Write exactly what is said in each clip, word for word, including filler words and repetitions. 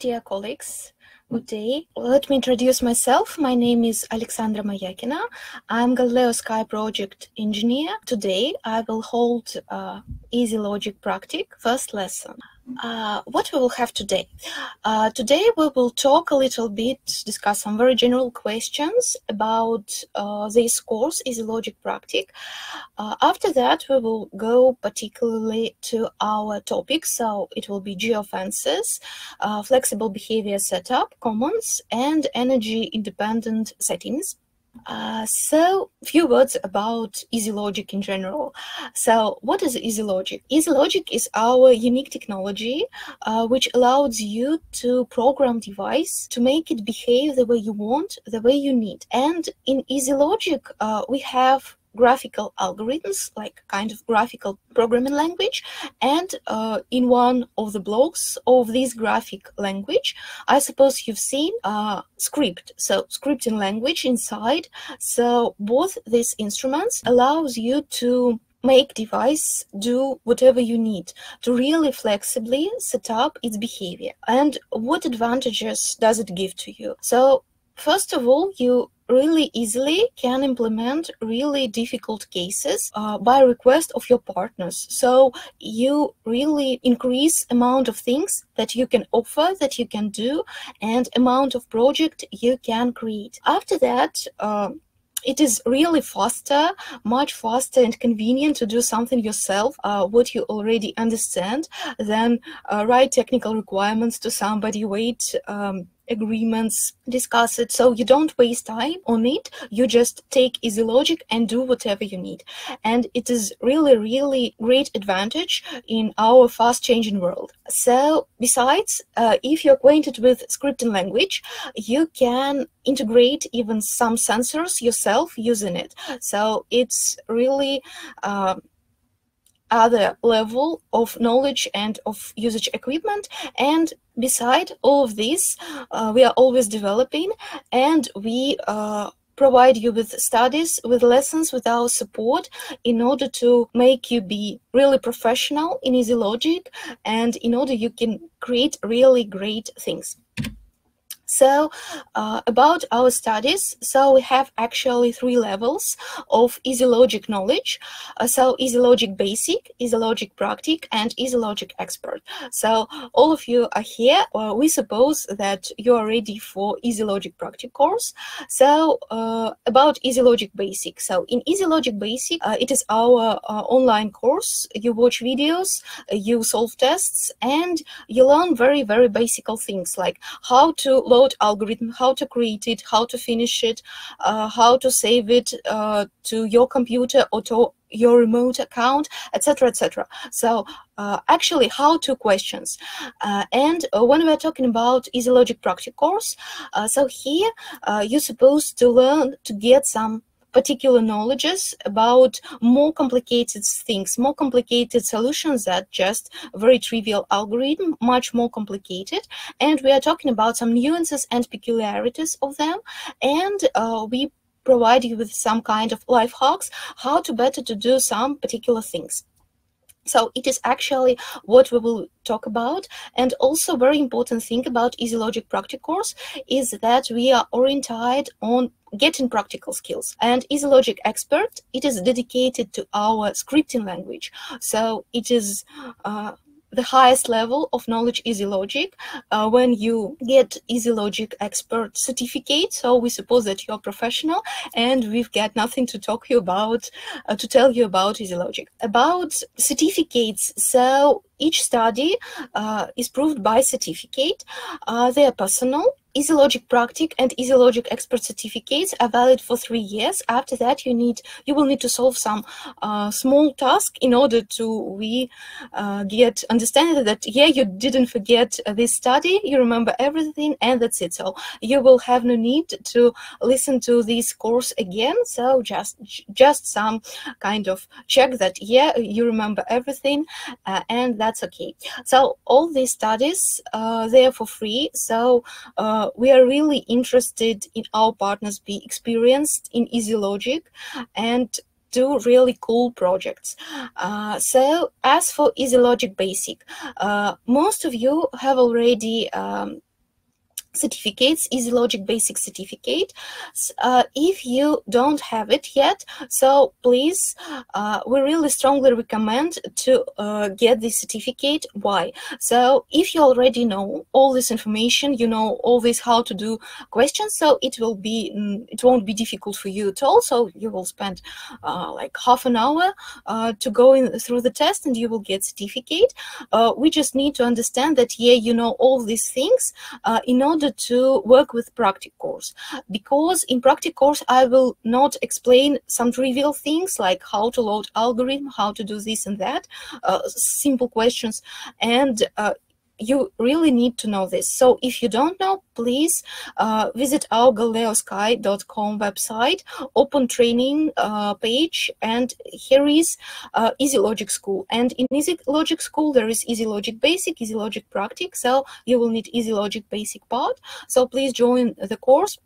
dear colleagues. Good day. Let me introduce myself. My name is Alexandra Mojakina. I'm Galileosky project engineer. Today I will hold uh, Easy Logic Practice first lesson. Uh, what we will have today? Uh, today we will talk a little bit, discuss some very general questions about uh, this course, Easy Logic Practice. Uh, after that we will go particularly to our topics, so it will be geofences, uh, flexible behavior setup, commons, and energy independent settings. Uh, so, few words about Easy Logic in general. So, what is Easy Logic? Easy Logic is our unique technology uh, which allows you to program device to make it behave the way you want, the way you need. And in Easy Logic, uh, we have graphical algorithms, like kind of graphical programming language, and uh, in one of the blocks of this graphic language, I suppose you've seen uh, script, so scripting language inside. So both these instruments allows you to make device do whatever you need to really flexibly set up its behavior. And what advantages does it give to you? So first of all, you really easily can implement really difficult cases uh, by request of your partners. So you really increase amount of things that you can offer, that you can do, and amount of project you can create. After that, uh, it is really faster, much faster and convenient to do something yourself, uh, what you already understand, than uh, write technical requirements to somebody, wait, um, agreements, discuss it. So you don't waste time on it, you just take Easy Logic and do whatever you need. And it is really, really great advantage in our fast changing world. So besides, uh, if you're acquainted with scripting language, you can integrate even some sensors yourself using it. So it's really uh, other level of knowledge and of usage equipment. And beside all of this, uh, we are always developing, and we uh, provide you with studies, with lessons, with our support in order to make you be really professional in Easy Logic, and in order you can create really great things. So uh, about our studies, so we have actually three levels of Easy Logic knowledge. Uh, so Easy Logic Basic, Easy Logic Practice, and Easy Logic Expert. So all of you are here. Uh, we suppose that you are ready for Easy Logic Practice course. So uh, about Easy Logic Basic. So in Easy Logic Basic, uh, it is our uh, online course. You watch videos, you solve tests, and you learn very, very basic things like how to load algorithm, how to create it, how to finish it, uh, how to save it uh, to your computer or to your remote account, etc, etc. So uh, actually how to questions. Uh, and uh, when we're talking about Easy Logic Practice course, uh, so here uh, you're supposed to learn to get some particular knowledges about more complicated things, more complicated solutions than just very trivial algorithm, much more complicated. And we are talking about some nuances and peculiarities of them. And uh, we provide you with some kind of life hacks, how to better to do some particular things. So it is actually what we will talk about. And also very important thing about Easy Logic Practice course is that we are oriented on getting practical skills. And Easy Logic Expert, it is dedicated to our scripting language. So it is uh, the highest level of knowledge Easy Logic. Uh, when you get Easy Logic Expert certificate, so we suppose that you're professional, and we've got nothing to talk you about, uh, to tell you about Easy Logic. About certificates, so each study uh, is proved by certificate. Uh, they are personal. Easy Logic Practice and Easy Logic Expert certificates are valid for three years. After that, you need you will need to solve some uh, small task in order to we uh, get understanding that yeah, you didn't forget this study, you remember everything, and that's it. So you will have no need to listen to this course again. So just just some kind of check that yeah, you remember everything, uh, and that's okay. So all these studies uh, they are for free. So uh, Uh, we are really interested in our partners be experienced in Easy Logic and do really cool projects. Uh, so as for Easy Logic Basic, uh, most of you have already um, certificates, Easy Logic Basic certificate. Uh, if you don't have it yet, so please, uh, we really strongly recommend to uh, get this certificate. Why? So if you already know all this information, you know all this how to do questions, so it will be, it won't be difficult for you at all. So you will spend uh, like half an hour uh, to go in through the test, and you will get certificate. Uh, we just need to understand that, yeah, you know all these things uh, in order to work with practice course, because in practice course I will not explain some trivial things like how to load algorithm, how to do this and that, uh, simple questions, and uh, you really need to know this. So if you don't know, please uh, visit our Galileosky dot com website, open training uh, page, and here is uh, Easy Logic School. And in Easy Logic School, there is Easy Logic Basic, Easy Logic Practice, so you will need Easy Logic Basic part. So please join the course,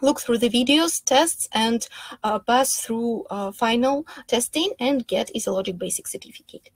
look through the videos, tests, and uh, pass through uh, final testing and get Easy Logic Basic certificate.